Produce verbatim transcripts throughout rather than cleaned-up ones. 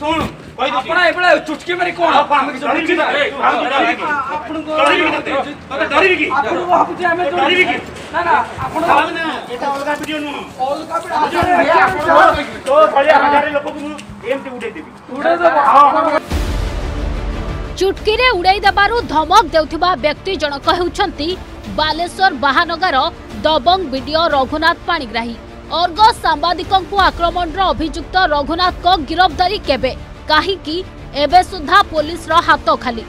सुन अपना एबला चुटकी मेरी कोण आपण डरीबी आपण डरीबी आपण वापते आम्ही डरीबी ना ना आपण ना एटा अलगा व्हिडिओ न अलगा व्हिडिओ आपण तो बळ्या हजारे लोक एमटी उडे देबी उडे देबो चुटकी रे उडाई दबारू धमक देउथिबा व्यक्ति जनक हेउछंती बालेश्वर बाहानगर दबंग वीडियो रघुनाथ पाणीग्राही अर्गस सांबादिकंकु आक्रमणर अभियुक्त रघुनाथ को गिरफ्तारी केबे काहीकी एबे सुधा पुलिस रो हाथ खाली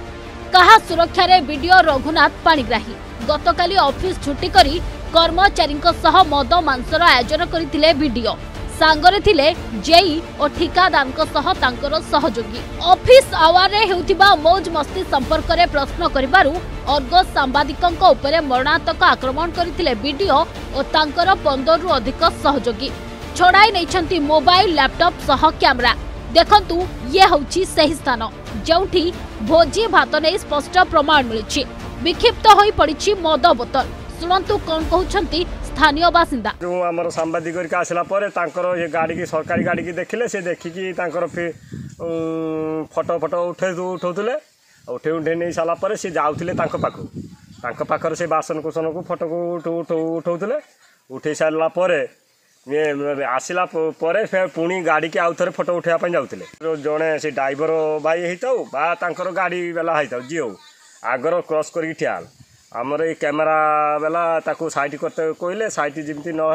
कहा सुरक्षा रे वीडियो रघुनाथ पाणीग्राही गतकाली ऑफिस छुट्टी करी कर्मचारी सह मद मांसर आयोजन करथिले वीडियो सांगरे थिले जेई और ठिकादान सह तांकर सहयोगी ऑफिस आवर रे हेउथिबा मौज मस्ती संपर्क रे प्रश्न करिबारु अर्गस सांबादिकक उपरे मरणातक आक्रमण करथिले वीडियो और तांकर पंद्रह रु अधिक सहयोगी छोड़ाई नैछंती मोबाइल लैपटॉप सह कैमरा देखंतु ये हौची सही स्थान जोठी भोजी भात नै स्पष्ट प्रमाण मिलछि विक्षिप्त होई पड़िछि मद बोतल सुनंतु कोन कहउछंती स्थानीय बासिंदा जो आमर सांबादिक आसला गाड़ी की सरकारी गाड़ी की देखिले से देखिकी फटो फटो उठे उठाऊले उठे उठे नहीं सारापर सी जाऊे पाखु पाखर से बासन कुसन को फटो को उठाऊले उठे सारापर आसला पुणी गाड़ी की आउ थे फटो उठापी जाऊे जड़े से ड्राइवर भाई होता बातर गाड़ी बेला होता जी हो आगर क्रस कर ठिया आमर ये कैमेरा बेला ताकू सैट करते कहले सैट जमी ना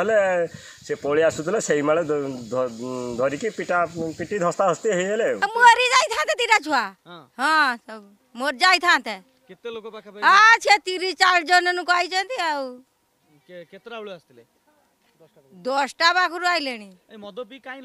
से पलि आसूले से धरिकी पिटा पिटी धस्ता धस्ती होले मोरी जाते तीटा छुआ हाँ मोर जाते अच्छा तीस चार जन आई दसटा पाखर आईले मद पी कहीं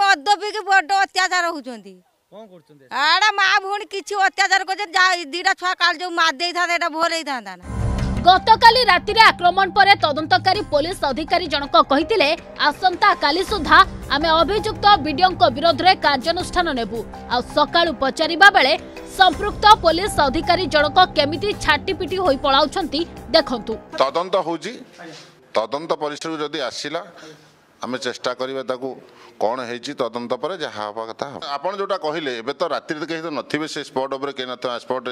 मद पीक बड़ अत्याचार होती गतकाली रातिरे आक्रमण परे तदंतकारी पुलिस अधिकारी जनक कहितिले आसंता काली सुधा आमे अभियुक्त वीडियोंको विरोध रे कार्यानुष्ठान नेबु आ सकाळु पचारिबा बेले संपृक्त पुलिस अधिकारी जनक केमिति छाटीपिटी होई पळाउछंती देखंतु तदंत होजी तदंत परिसर जदी आसीला आम चेष्टा करवा कौन है तदंत पर जहाँ हाँ कथा आपड़ जोटा कहले ए तो राति कहीं तो नथिबे से स्पॉट उपर के न स्पॉट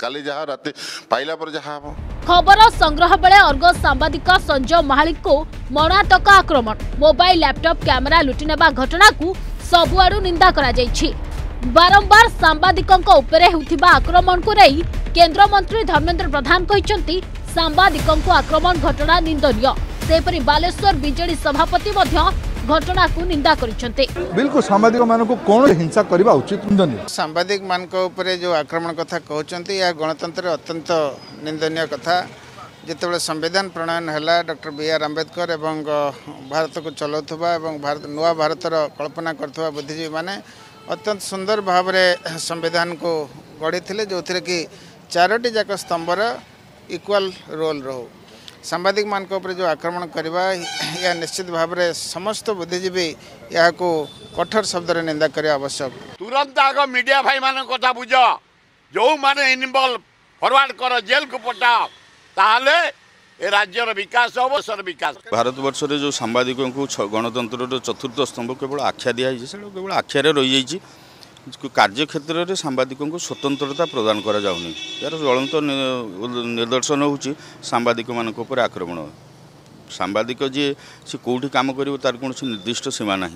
काली जहाँ राति पाइला पर जहाँ हाँ खबर संग्रह बेले अर्गस सांबादिक संजय महालिक को मरणातक आक्रमण मोबाइल लैपटॉप कैमेरा लुटिनेबा घटना को सबुआड़ू निंदा करा जायछि बारंबार सांबादिकक उपरे होथिबा आक्रमण को रही केंद्र मंत्री धर्मेंद्र प्रधान कहिसंती सांबादिकक आक्रमण घटना निंदनीय सेपरी बालेश्वर बीजेडी सभापति घटना को निंदा करिसंते बिल्कुल सांबादिक मान को कोन हिंसा करबा उचित नहीं सांबादिक मान को ऊपर जो आक्रमण कथा कहउचंते या गणतंत्र अत्यंत निंदनीय कथा जेतेबेले संविधान प्रणयन हैला डॉक्टर बी आर आंबेडकर एवं भारत को चलाउथबा एवं भारत नवा भारतर कल्पना करथबा बुद्धिजीवी माने अत्यंत सुंदर भाव रे संविधान को गढ़ी थिले जोथिरे कि चारोटी जाक स्तंभर इक्वल रोल रहू सांबादिक मान पर जो आक्रमण करवा या निश्चित भाव में समस्त बुद्धिजीवी या को कठोर शब्द रे निंदा करवा आवश्यक तुरंत आग मीडिया भाई मान कथा बुझ जो माने इनवॉल्व फॉरवर्ड कर जेल को पटाओ ताले ए राज्यर विकास अवसर विकास भारतवर्ष रे जो सांबादिक गणतंत्र चतुर्थ स्तंभ केवल आख्या दिया केवल आख्या रही जाइए कार्यक्षेत्र में सांबादिक स्वतंत्रता प्रदान करा जाउनी यार ज्वलंत निदर्शन हो सांबादिक मान आक्रमण सांबादिक जी से कौटी काम कर तार कौन निर्दिष्ट सीमा ना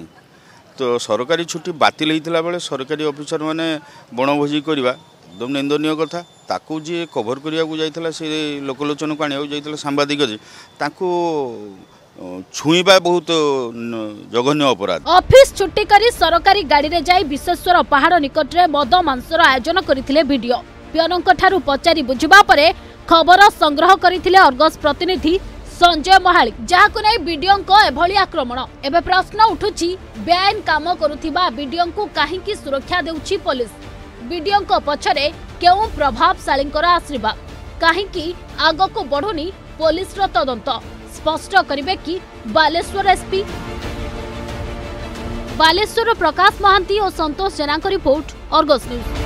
तो सरकारी छुट्टी बातिल होता बेले सरकारी ऑफिसर मैंने बणभोजी करवा एकदम निंदनीय कथा ताकू जी कभर करने से लोकलोचन को आने सांबादिक जी ताकू छुईबा बहुत जघन्य अपराध ऑफिस छुट्टी करी सरकारी गाड़ी रे जाई विशेश्वर पहाड़ निकट रे मद मांसर आयोजन करथिले वीडियो पियनंक ठारू पचारी बुझिबा परे खबर संग्रह करथिले अर्गस प्रतिनिधि संजय महालिक जाहाकु नै वीडियो को एभली आक्रमण एबे प्रश्न उठुची बेआईन काम करूथिबा वीडियो को काहेकि सुरक्षा देउची पुलिस वीडियो को पछरे केउ प्रभावशाली आशीर्वाद काहेकि आगो को बढ़ुनी पुलिस रो तदंत स्पष्ट करिवे कि बालेश्वर एसपी बालेश्वर प्रकाश महांती और Santosh Jena report Argus news.